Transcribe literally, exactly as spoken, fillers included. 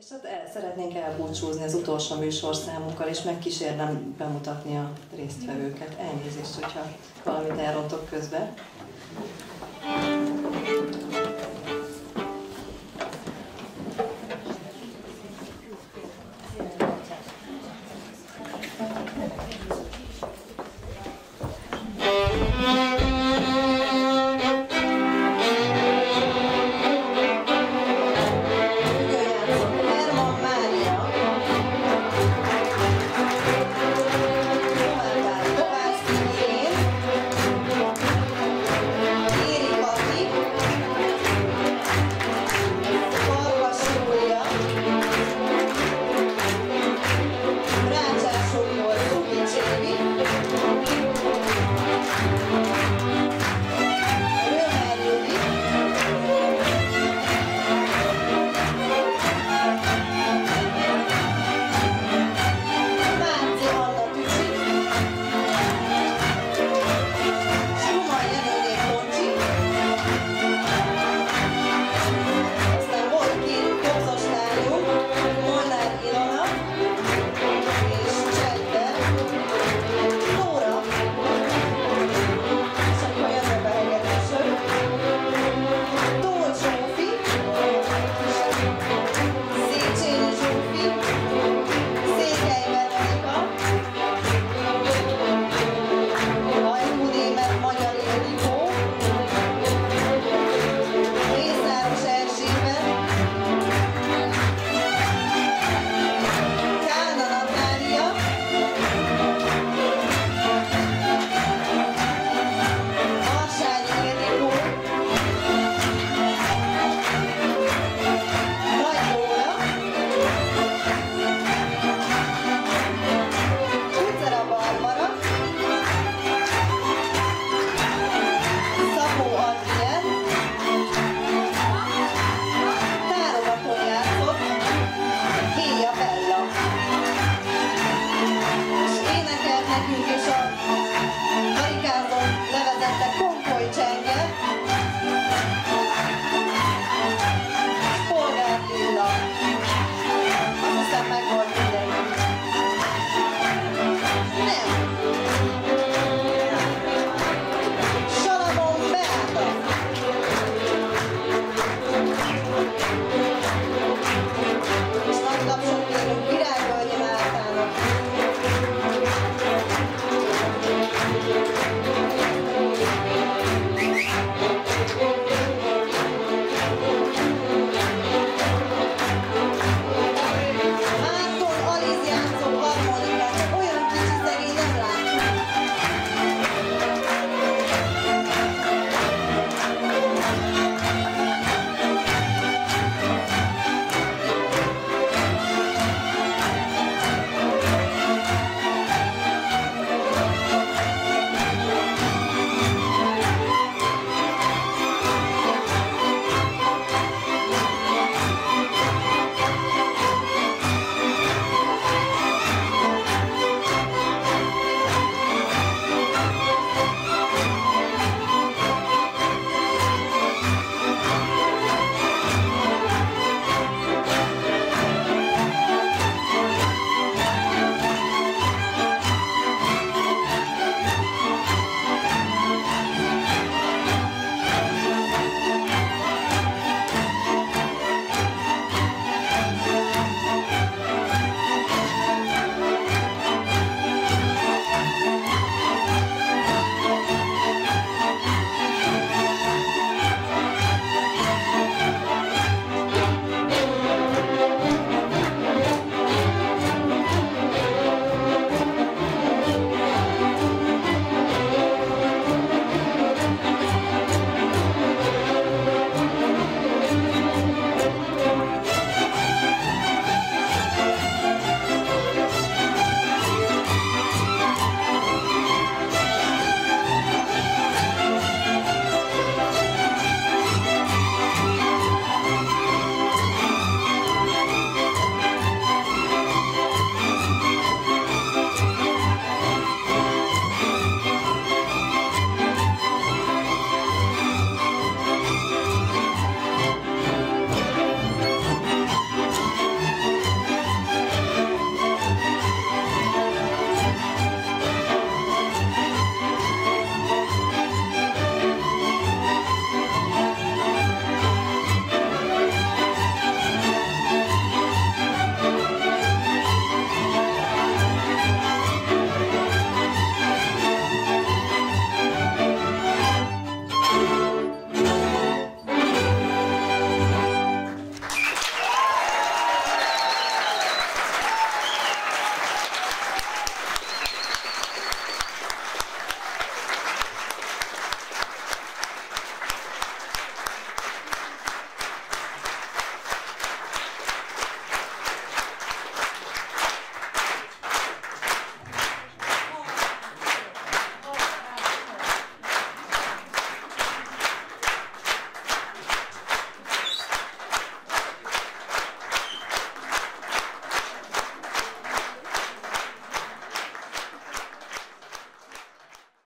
És hát el, szeretnénk elbúcsúzni az utolsó műsorszámunkkal, és megkísérnem bemutatni a résztvevőket. Elnézést, hogyha valamit elrontok közben.